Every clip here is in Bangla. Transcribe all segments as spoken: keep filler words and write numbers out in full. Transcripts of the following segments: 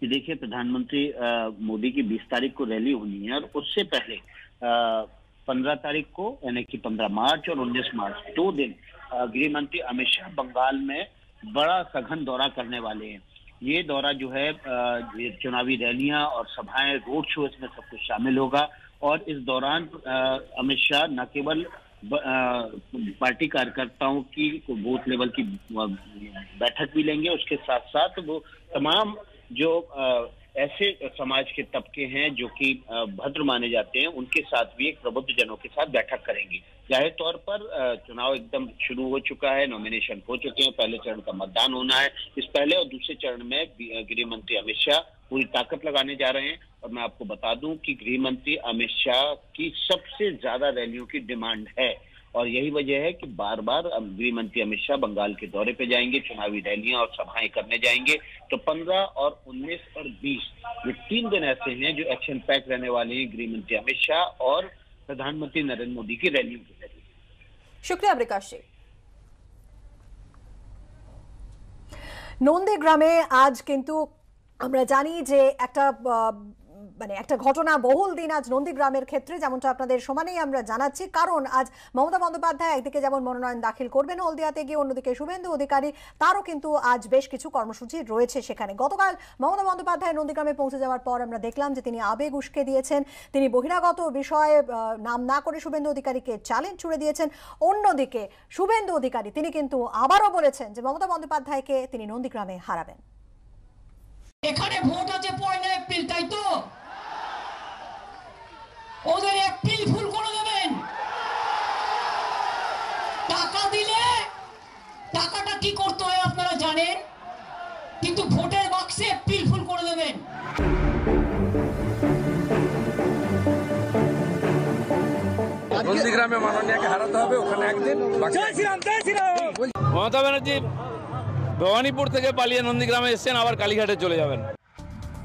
कि देखिए प्रधानमंत्री मोदी की बीस तारीख को रैली होनी है और उससे पहले पंद्रह तारीख को यानी कि पंद्रह मार्च और उन्नीस मार्च दो दिन गृह मंत्री अमित शाह बंगाल में बड़ा सघन दौरा करने वाले हैं। ये दौरा जो है चुनावी रैलियां और सभाएं, रोड शो, इसमें सब कुछ शामिल होगा। और इस दौरान अमित शाह न केवल पार्टी कार्यकर्ताओं की बूथ लेवल की बैठक भी लेंगे, उसके साथ साथ वो तमाम जो ऐसे समाज के तबके हैं जो कि भद्र माने जाते हैं उनके साथ भी एक प्रबुद्ध जनों के साथ बैठक करेंगे। जाहिर तौर पर चुनाव एकदम शुरू हो चुका है, नॉमिनेशन हो चुके हैं, पहले चरण का मतदान होना है। इस पहले और दूसरे चरण में गृह मंत्री अमित शाह पूरी ताकत लगाने जा रहे हैं। और मैं आपको बता दूं कि गृह मंत्री अमित शाह की सबसे ज्यादा रैलियों की डिमांड है और यही वजह है कि बार बार गृह मंत्री अमित शाह बंगाल के दौरे पे जाएंगे, चुनावी रैलियां और सभाएं करने जाएंगे। तो पंद्रह और उन्नीस और बीस ये तीन दिन ऐसे हैं जो एक्शन पैक रहने वाले हैं गृह मंत्री अमित शाह और प्रधानमंत्री नरेंद्र मोदी की रैलियों के जरिए। शुक्रिया प्रकाश जी। नंदीग्रामे आज किन्तु আমরা জানি যে একটা মানে একটা ঘটনা বহুল দিন আজ নন্দীগ্রামের ক্ষেত্রে যেমনটা আপনাদের সমানেই আমরা জানাচ্ছি, কারণ আজ মমতা বন্দ্যোপাধ্যায় একদিকে যেমন মনোনয়ন দাখিল করবেন হলদিয়াতে গিয়ে, অন্যদিকে শুভেন্দু অধিকারী তারও কিন্তু আজ বেশ কিছু কর্মসূচি রয়েছে সেখানে। গতকাল মমতা বন্দ্যোপাধ্যায় নন্দীগ্রামে পৌঁছে যাওয়ার পর আমরা দেখলাম যে তিনি আবেগ উস্কে দিয়েছেন, তিনি বহিরাগত বিষয়ে নাম না করে শুভেন্দু অধিকারীকে চ্যালেঞ্জ ছুড়ে দিয়েছেন। অন্যদিকে শুভেন্দু অধিকারী তিনি কিন্তু আবারও বলেছেন যে মমতা বন্দ্যোপাধ্যায়কে তিনি নন্দীগ্রামে হারাবেন। এখানে ভোট আছে পয়লা এপ্রিল, তাই তো ওদের এপ্রিল ফুল করে দেবেন। টাকা দিলে টাকাটা কি করতে হয় আপনারা জানেন, কিন্তু ভোটের বক্সে এপ্রিল ফুল করে দেবেন। নন্দীগ্রামে মাননীয়াকে হারাতে হবে ওখানে একদিন। জয় শ্রীরাম, জয় শ্রীরাম। মমতা ব্যানার্জি ভবানীপুর থেকে পালিয়ে নন্দীগ্রামে এসেছেন, আবার কালীঘাটে চলে যাবেন।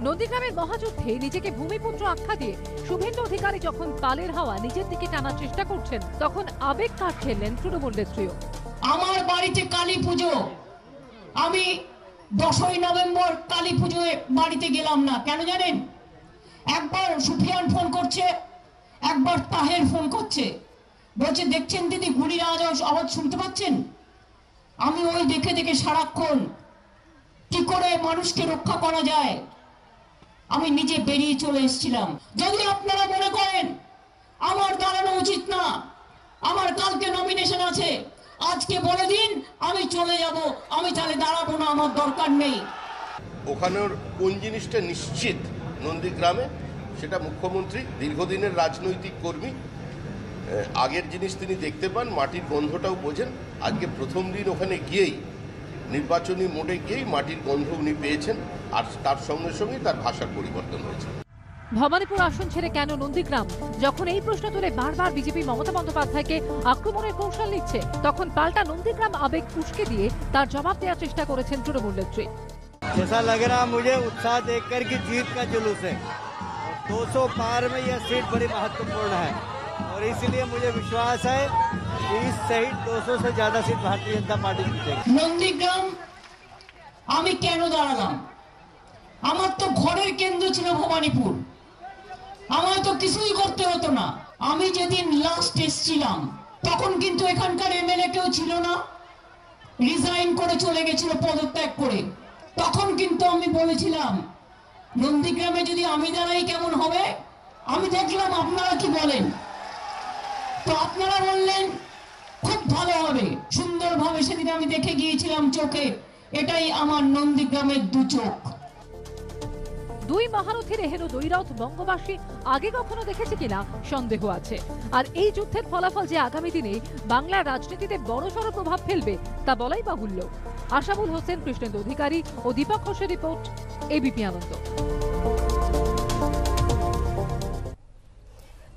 নন্দীগ্রামের মহাযুদ্ধে নিজেকে ভূমিপুত্র আখ্যা দিয়ে শুভেন্দু অধিকারী যখন তালের হাওয়া নিজের দিকে টানার চেষ্টা করছেন, তখন আবেগ কাট খেলেন তৃণমূল নেত্রী। আমার বাড়িতে কালী পুজো, আমি দশই নভেম্বর কালী পুজোয় বাড়িতে গেলাম না, কেন জানেন? একবার সুফিয়ান ফোন করছে, একবার তাহের ফোন করছে, বলছে দেখছেন দিদি গুলির আওয়াজ আওয়াজ শুনতে পাচ্ছেন? আমি ওই দেখে দেখে সারাক্ষণ কি করে মানুষকে রক্ষা করা যায় আমি নিজে বেরিয়ে চলে এসেছিলাম। যদি আপনারা মনে করেন আমার দাঁড়ানো উচিত না, আমার কালকে নমিনেশন আছে, আজকে বলে দিন আমি চলে যাব, আমি তাহলে দাঁড়াবো না, আমার দরকার নেই। ওখানের কোন জিনিসটা নিশ্চিত নন্দীগ্রামে, সেটা মুখ্যমন্ত্রী দীর্ঘদিনের রাজনৈতিক কর্মী, আগের জিনিস তিনি দেখতে পান, মাটির গন্ধটাও বোঝেন। আজকে প্রথম দিন ওখানে গিয়েই নির্বাচনী মোড়ে গিয়েই মাটির গন্ধ উনি পেয়েছেন আর তার সঙ্গে সঙ্গে তার ভাষার পরিবর্তন হয়েছে। ভবানীপুর আসন ছেড়ে কেন নন্দীগ্রাম? যখন এই প্রশ্ন তুলে বারবার বিজেপি মমতা বন্দ্যোপাধ্যায়কে আক্রমণের কৌশল নিচ্ছে, তখন পাল্টা নন্দীগ্রাম আবেগ উস্কে দিয়ে তার জবাব দেওয়ার চেষ্টা করেছেন তৃণমূল নেত্রী। ऐसा लग रहा मुझे उत्साह देखकर की जीत का जुलूस है। दो सौ पार में यह सीट बड़ी महत्वपूर्ण है और इसलिए मुझे विश्वास है कि इस सही दो सौ से ज्यादा सीट भारतीय जनता पार्टी जीतेगी। नंदीग्राम আমি কেন দাঁড়ালাম? আমার তো ঘরের কেন্দ্র ছিল ভবানীপুর, আমার তো কিছুই করতে হতো না। আমি যেদিন লাস্ট এসেছিলাম তখন কিন্তু এখানকার এমএলএ কেউ ছিল না, রিজাইন করে চলে গেছিল, পদত্যাগ করে। তখন কিন্তু আমি বলেছিলাম নন্দীগ্রামে যদি আমি দাঁড়াই কেমন হবে, আমি দেখলাম আপনারা কি বলেন। তো আপনারা বললেন খুব ভালো হবে, সুন্দরভাবে সেদিন আমি দেখে গিয়েছিলাম চোখে, এটাই আমার নন্দীগ্রামের দু চোখ। দুই মহারথীর এহেন দৈরথ বঙ্গবাসী আগে কখনো দেখেছে কিনা সন্দেহ আছে। আর এই যুদ্ধের ফলাফল যে আগামী দিনে বাংলার রাজনীতিতে বড়সড় প্রভাব ফেলবে তা বলাই বাহুল্য। আশাবুল হোসেন, কৃষ্ণেন্দু অধিকারী ও দীপক ঘোষের রিপোর্ট, এবিপি আনন্দ।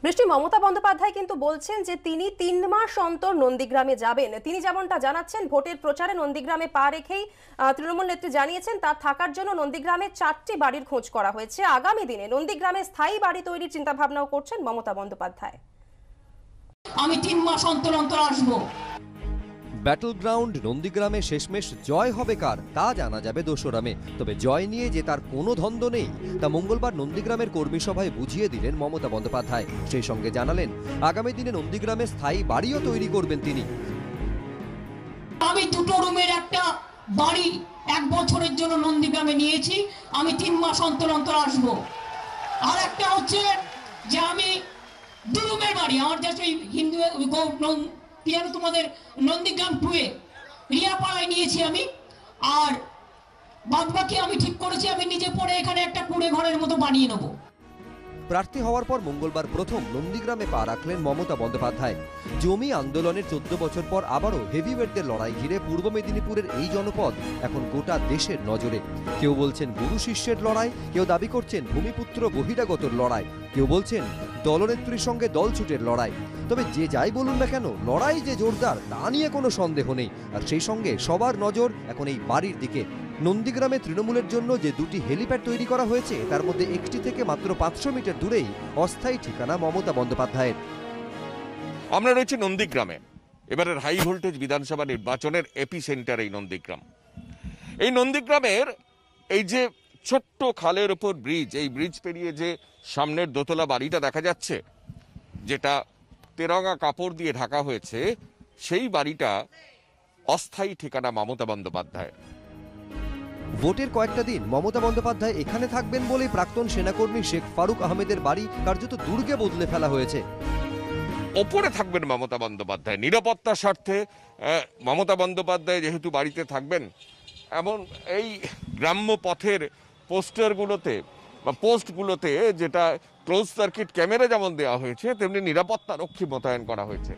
বৃষ্টি, মমতা বন্দ্যোপাধ্যায় কিন্তু বলছেন যে তিনি তিন মাস অন্তর নন্দীগ্রামে যাবেন। তিনি যেমনটা জানাচ্ছেন ভোটের প্রচারে নন্দীগ্রামে পা রেখেই তৃণমূল নেত্রী জানিয়েছেন তার থাকার জন্য নন্দীগ্রামে চারটি বাড়ির খোঁজ করা হয়েছে। আগামী দিনে নন্দীগ্রামে স্থায়ী বাড়ি তৈরির চিন্তা ভাবনাও করছেন মমতা বন্দ্যোপাধ্যায়। আমি তিন মাস অন্তর অন্তর আসবো। बैटल ग्राउंड नंदीग्रामे शेषमेश जय होबे कार ता जाना जाबे दोसरा मे तबे जय निये जे तार कोनो धन्धो नेई ता मंगलवार नंदीग्रामेर कर्मी सभाय बुझिए दिलेन ममता बंदोपाध्याय। सेई संगे जानालेन आगामी दिने नंदीग्रामे स्थायी बाड़ीओ तैरी करबेन तिनि। आमि दुटो रूमेर एकटा बाड़ी एक बछरेर जोन्नो नंदीग्रामे नियेछि, आमि तीन मास अंतर अंतर आसबो। और एकटा हच्छे जे आमि दो रूमेर बाड़ी आमार देशे हिंदू गौरव नंदीग्राम टूए रियापाड़ा नहीं बाकी ठीक कर बनिए नब। प्रार्थी हवार पर मंगलवार प्रथम नंदीग्रामे पा रखलें ममता बंदोपाध्याय। जमी आंदोलन चौदह बचर पर आबारो हेवीवेटदेर लड़ाई घिरे पूर्व मेदिनीपुरेर एई जनपद एखन गोटा देशेर नजरे। केउ बोलछेन गुरु शिष्येर लड़ाई, केउ दाबी करछेन भूमिपुत्र बहिरागतर लड़ाई, केउ बोलछेन दलनेत्रीर संगे दलछुटेर लड़ाई। तबे जे जाई बोलुन ना केन लड़ाई जे जोरदार ता निये कोनो सन्देह नेई। आर सेई संगे सबार नजर एखन एई बाड़ीर दिके। नंदीग्रामे तृणमूलेर जन्य जे दुटी हेलिपैड तैरी करा हयेछे तार मध्ये एकटी थेके मात्र पाँचशो मीटर दूरेई अस्थायी ठिकाना ममता बंदोपाध्यायेर। आमरा रयेछि नंदीग्रामे एबारेर हाई भोल्टेज विधानसभा निर्वाचनेर एपी सेंटार एई नंदीग्राम। एई नंदीग्रामेर एई जे छोट्ट खालेर उपर ब्रिज, एई ब्रिज पेरिये जे सामनेर दोतला बाड़ीटा देखा जाच्छे जेटा तेरंगा कापड़ दिये ढाका हयेछे सेई बाड़ीटा अस्थायी ठिकाना ममता बंदोपाध्यायेर। भोटेर कयेकटा दिन ममता बंदोपाध्याय एखाने थाकबेन बोलेई प्राक्तन सेनाकर्मी शेख फारुक आहमेदेर बाड़ी कार्यत दुर्गे बदले फेला हयेछे। ओपरे थाकबेन ममता बंदोपाध्याय निरापत्तार स्वार्थे। ममता बंदोपाध्याय जेहेतु बाड़ीते थाकबेन एमन एई ग्राम्य पथेर पोस्टारगुलोते बा पोस्टगुलोते जेटा क्लोज सार्किट क्यामेरा जेमन देওয়া হয়েছে তেমনি নিরাপত্তা রক্ষী মোতায়েন করা হয়েছে।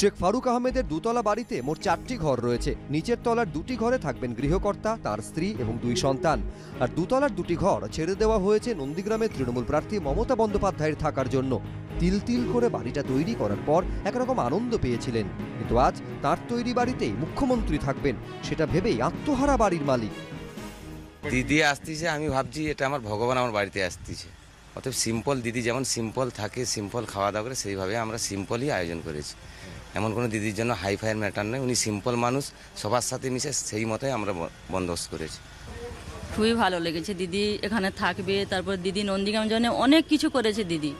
शेख फारुक आहमेदेर दुतला बाड़ीते मोट चारटी घर रयेछे। नीचेर तलार दुटी घरे थाकबेन गृहकर्ता, तार स्त्री एबं दुई सन्तान। आर दुतलार दुटी घर छेड़े देवा हयेछे नंदीग्रामे तृणमूल प्रार्थी ममता बंदोपाध्यायेर थाकार जन्य। तिल तिल करे बाड़ीटा तैरी करार पर एकरकम आनंद पेयेछिलेन, किन्तु आज तार तैरी बाड़ीतेई मुख्यमंत्री थाकबेन सेटा भेबेई आत्महारा बाड़ीर मालिक। दीदी आसछे आमि भाबछि एटा आमार भगवान आमार बाड़ीते आसछे। अतएव सिम्पल दीदी जेमन सिम्पल थाके सिम्पल खावा दावा करे सेइभाबे आमरा सिम्पलई आयोजन करेछि। এমন কোনো দিদির জন্য হাই ফায়ার ম্যাটার নয়, উনি সিম্পল মানুষ, সবার সাথে মিশে সেই মতই আমরা বন্দোবস্ত করেছি। খুবই ভালো লেগেছে দিদি এখানে থাকবে, তারপর দিদি নন্দীগ্রাম জনে অনেক কিছু করেছে দিদি।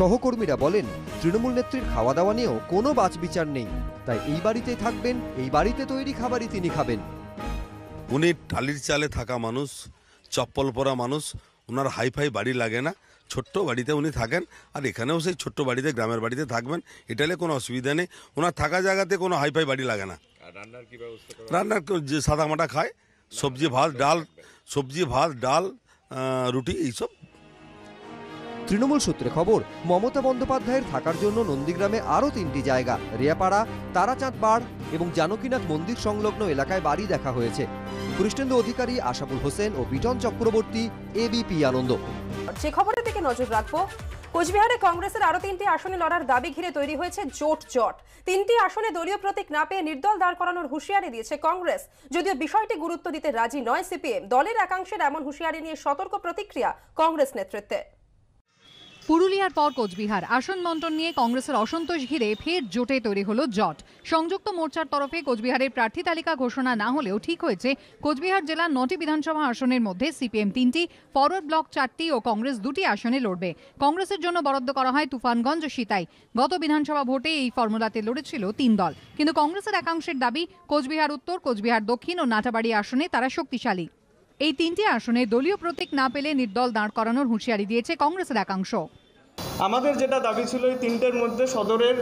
সহকর্মীরা বলেন তৃণমূল নেত্রীর খাওয়া দাওয়া নিয়েও কোনো বাছ বিচার নেই, তাই এই বাড়িতেই থাকবেন, এই বাড়িতে তৈরি খাবারই তিনি খাবেন। উনি টালির চালে থাকা মানুষ, চপ্পল পরা মানুষ, ওনার হাই ফাই বাড়ি লাগে না, ছোট্ট বাড়িতে উনি থাকেন। আর এখানেও সেই ছোট্ট বাড়িতে গ্রামের বাড়িতে থাকবেন, এটালে কোনো অসুবিধা নেই। ওনার থাকা জায়গাতে কোনো হাইফাই বাড়ি লাগে না। রান্নার কি ব্যবস্থা করা? রান্নার যে সাদা মাটা খায় সবজি ভাত ডাল, সবজি ভাত ডাল রুটি এইসব। তৃণমূল সূত্রে খবর মমতা বন্দ্যোপাধ্যায়ের থাকার জন্য নন্দীগ্রামে আরও তিনটি জায়গা রিয়াপাড়া, তারাচাঁদ পাড় এবং জানকীনাথ মন্দির সংলগ্ন এলাকায় বাড়ি দেখা হয়েছে। कृष्णेंदु अधिकारी, आशापुल होसेन और बिटन चक्रवर्ती, एबीपी आनंद। যে খবরের দিকে নজর রাখবো, কোচবিহারে কংগ্রেসের আরো তিনটি আসনে লড়ার দাবি ঘিরে তৈরি হয়েছে জোট জট। তিনটি আসনে দলীয় প্রতীক না পেয়ে নির্দল দাঁড় করানোর হুঁশিয়ারি দিয়েছে কংগ্রেস, যদিও বিষয়টি গুরুত্ব দিতে রাজি নয় সিপিএম। দলের একাংশের এমন হুঁশিয়ারি নিয়ে সতর্ক প্রতিক্রিয়া কংগ্রেস নেতৃত্বে। পুরুলিয়ার পর কোচবিহার আসন বণ্টন নিয়ে কংগ্রেসের অসন্তোষ ঘিরে ফের জোটে তৈরি হলো জট। সংযুক্ত মোর্চার তরফে কোচবিহারের প্রার্থী তালিকা ঘোষণা না হলেও ঠিক হয়েছে কোচবিহার জেলার নটি বিধানসভা আসনের মধ্যে সিপিএম তিনটি, ফরওয়ার্ড ব্লক চারটি ও কংগ্রেস দুটি আসনে লড়বে। কংগ্রেসের জন্য বরাদ্দ করা হয় তুফানগঞ্জ ও সিতাই। গত বিধানসভা ভোটে এই ফর্মুলাতে লড়েছিল তিন দল, কিন্তু কংগ্রেসের একাংশের দাবি কোচবিহার উত্তর, কোচবিহার দক্ষিণ ও নাটাবাড়ি আসনে তারা শক্তিশালী। এই তিনটি আসনে দলীয় প্রতীক না পেলে নির্দল দাঁড় করানোর হুঁশিয়ারি দিয়েছে কংগ্রেসের একাংশ। আমাদের যেটা দাবি ছিল এই তিনটের মধ্যে সদরের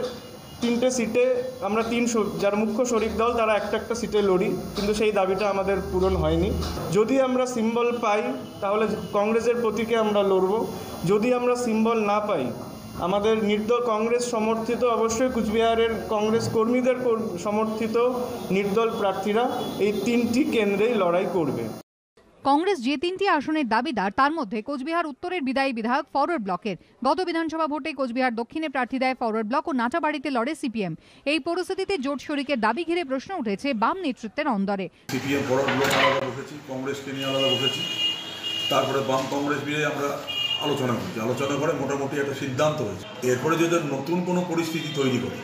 তিনটে সিটে আমরা তিন যার মুখ্য শরিক দল তারা একটা একটা সিটে লড়ি, কিন্তু সেই দাবিটা আমাদের পূরণ হয়নি। যদি আমরা সিম্বল পাই তাহলে কংগ্রেসের প্রতীকে আমরা লড়ব, যদি আমরা সিম্বল না পাই আমাদের নির্দল কংগ্রেস সমর্থিত অবশ্যই কুচবিহারের কংগ্রেস কর্মীদের সমর্থিত নির্দল প্রার্থীরা এই তিনটি কেন্দ্রেই লড়াই করবে। কংগ্রেস যে তিনটি আসনের দাবিদার তার মধ্যে কোচবিহার উত্তরের বিদায়ী বিধায়ক ফরওয়ার্ড ব্লকের। গত বিধানসভা ভোটে কোচবিহার দক্ষিণে প্রার্থী দেয় ফরওয়ার্ড ব্লক ও নাটাবাড়িতে লড়ে সিপিএম। এই পরিস্থিতিতে জোট শরিকের দাবি ঘিরে প্রশ্ন উঠেছে বাম নেতৃত্বের অন্দরে। সিপিএম ফরওয়ার্ড ব্লক আলাদা বসেছি, কংগ্রেসকে নিয়ে আলাদা বসেছি, তারপরে বাম কংগ্রেস মিলে আমরা আলোচনা করছি। আলোচনা করে মোটামুটি একটা সিদ্ধান্ত হয়েছে। এরপরে যদি নতুন কোনো পরিস্থিতি তৈরি করে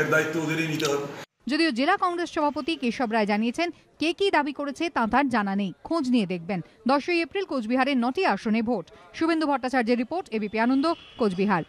এর দায়িত্ব ওদেরই নিতে হবে। যদিও জেলা কংগ্রেস সভাপতি কেশব রায় জানিয়েছেন কে কি দাবি করেছে তা তার জানা নেই, খোঁজ নিয়ে দেখবেন। দশই এপ্রিল কোচবিহারের নটি আসনে ভোট। শুভেন্দু ভট্টাচার্যের রিপোর্ট, এবিপি আনন্দ, কোচবিহার।